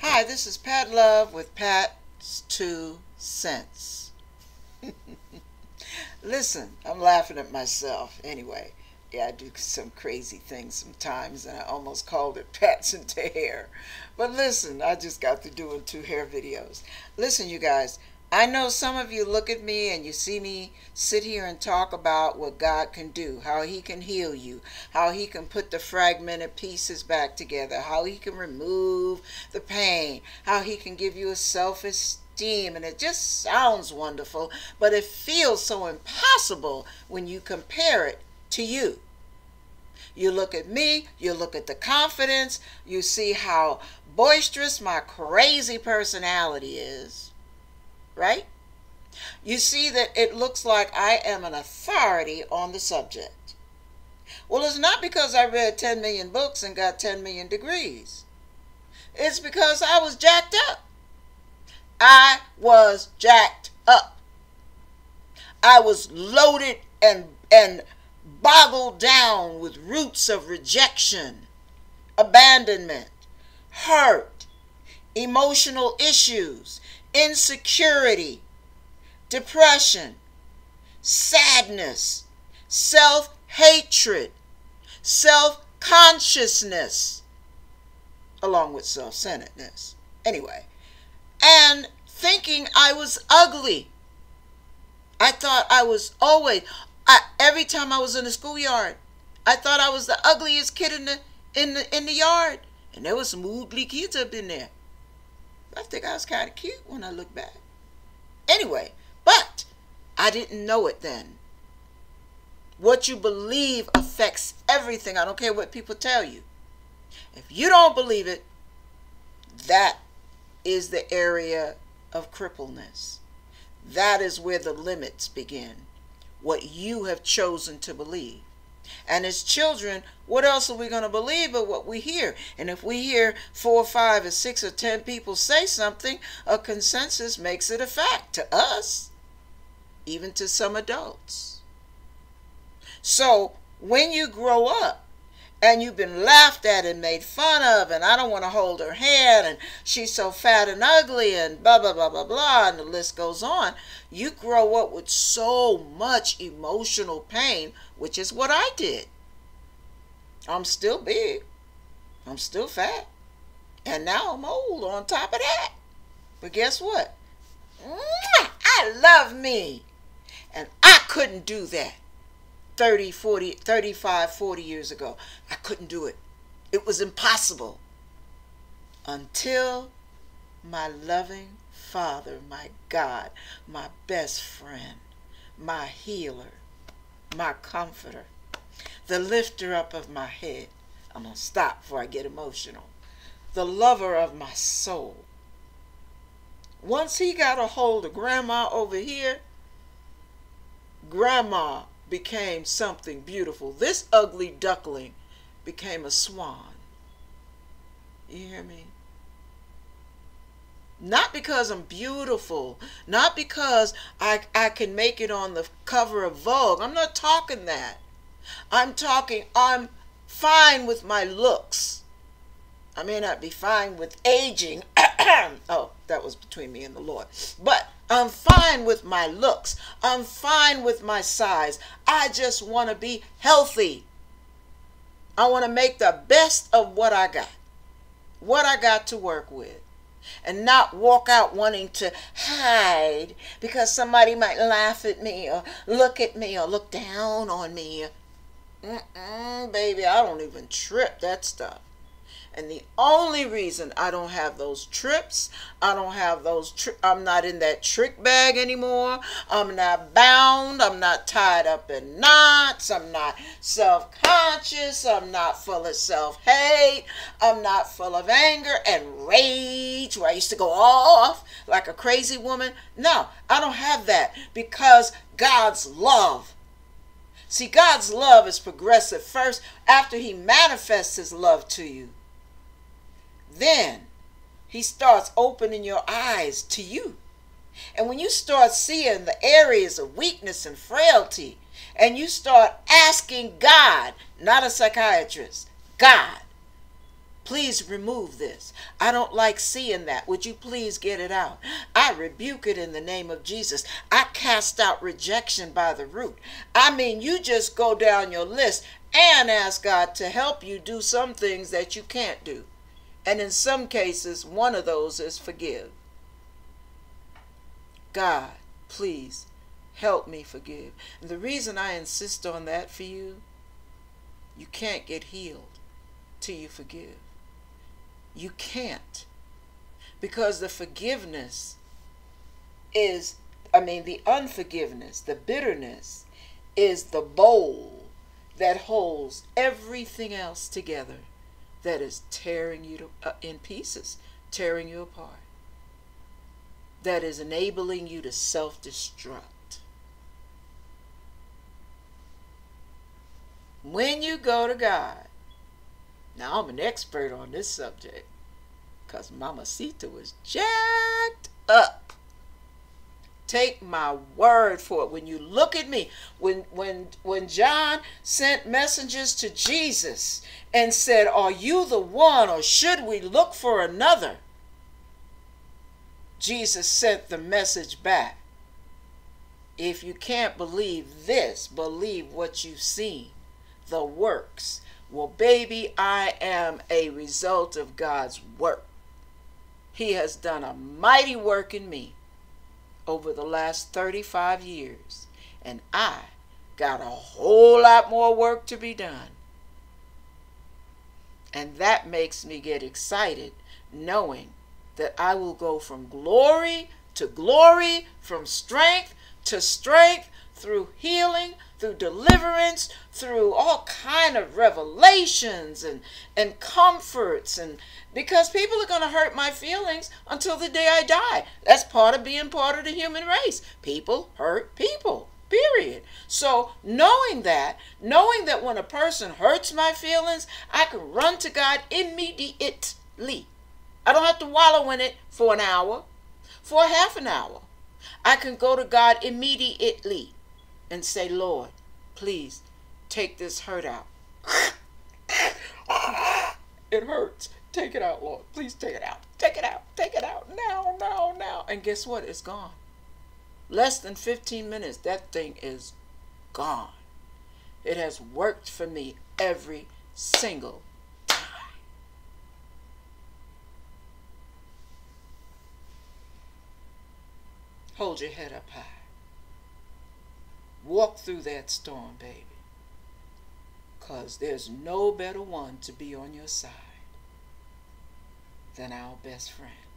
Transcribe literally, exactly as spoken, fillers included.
Hi, this is Pat Love with Pat's two cents. Listen, I'm laughing at myself. Anyway, yeah, I do some crazy things sometimes, and I almost called it patsin two hair. But listen, I just got to doing two hair videos. Listen, you guys, I know some of you look at me and you see me sit here and talk about what God can do, how he can heal you, how he can put the fragmented pieces back together, how he can remove the pain, how he can give you a self-esteem, and it just sounds wonderful, but it feels so impossible when you compare it to you. You look at me, you look at the confidence, you see how boisterous my crazy personality is. Right? You see that it looks like I am an authority on the subject. Well, it's not because I read ten million books and got ten million degrees. It's because I was jacked up. I was jacked up. I was loaded and, and boggled down with roots of rejection, abandonment, hurt, emotional issues, insecurity, depression, sadness, self-hatred, self-consciousness, along with self-centeredness. Anyway, and thinking I was ugly. I thought I was always, I, every time I was in the schoolyard, I thought I was the ugliest kid in the, in the, in the yard. And there was some ugly kids up in there. I think I was kind of cute when I look back. Anyway, but I didn't know it then. What you believe affects everything. I don't care what people tell you. If you don't believe it, that is the area of crippleness. That is where the limits begin. What you have chosen to believe. And as children, what else are we going to believe but what we hear? And if we hear four, five, or six, or ten people say something, a consensus makes it a fact to us, even to some adults. So when you grow up and you've been laughed at and made fun of, and I don't want to hold her hand, and she's so fat and ugly, and blah, blah, blah, blah, blah, and the list goes on, you grow up with so much emotional pain, which is what I did. I'm still big. I'm still fat. And now I'm old on top of that. But guess what? I love me. And I couldn't do that. thirty, forty, thirty-five, forty years ago. I couldn't do it. It was impossible. Until my loving Father, my God, my best friend, my healer, my comforter, the lifter up of my head. I'm going to stop before I get emotional. The lover of my soul. Once he got a hold of Grandma over here, Grandma became something beautiful. This ugly duckling became a swan. You hear me? Not because I'm beautiful, not because I, I can make it on the cover of Vogue. I'm not talking that. I'm talking I'm fine with my looks. I may not be fine with aging. Oh, that was between me and the Lord. But I'm fine with my looks. I'm fine with my size. I just want to be healthy. I want to make the best of what I got. What I got to work with. And not walk out wanting to hide because somebody might laugh at me or look at me or look down on me. Mm-mm, baby, I don't even trip that stuff. And the only reason I don't have those trips, I don't have those, tri I'm not in that trick bag anymore. I'm not bound. I'm not tied up in knots. I'm not self-conscious. I'm not full of self-hate. I'm not full of anger and rage where I used to go off like a crazy woman. No, I don't have that because God's love. See, God's love is progressive first after he manifests his love to you. Then he starts opening your eyes to you. And when you start seeing the areas of weakness and frailty, and you start asking God, not a psychiatrist, God, Please remove this. I don't like seeing that. Would you please get it out? I rebuke it in the name of Jesus. I cast out rejection by the root. I mean, you just go down your list and ask God to help you do some things that you can't do. And in some cases, one of those is forgive. God, please help me forgive. And the reason I insist on that for you, you can't get healed till you forgive. You can't. Because the forgiveness is, I mean, the unforgiveness, the bitterness is the bowl that holds everything else together that is tearing you to, uh, in pieces, tearing you apart, that is enabling you to self-destruct. When you go to God, now I'm an expert on this subject, because Mamacita was jacked up. Take my word for it. When you look at me, when, when, when John sent messengers to Jesus and said, are you the one, or should we look for another? Jesus sent the message back. If you can't believe this, believe what you've seen, the works. Well, baby, I am a result of God's work. He has done a mighty work in me over the last thirty-five years, and I got a whole lot more work to be done. And that makes me get excited, knowing that I will go from glory to glory, from strength to strength, through healing, through deliverance, through all kind of revelations and, and comforts. And because people are going to hurt my feelings until the day I die. That's part of being part of the human race. People hurt people, period. So knowing that, knowing that when a person hurts my feelings, I can run to God immediately. I don't have to wallow in it for an hour, for half an hour. I can go to God immediately and say, Lord, please take this hurt out. It hurts. Take it out, Lord. Please take it out. Take it out. Take it out. Now, now, now. And guess what? It's gone. Less than fifteen minutes, that thing is gone. It has worked for me every single time. Hold your head up high. Walk through that storm, baby, because there's no better one to be on your side than our best friend.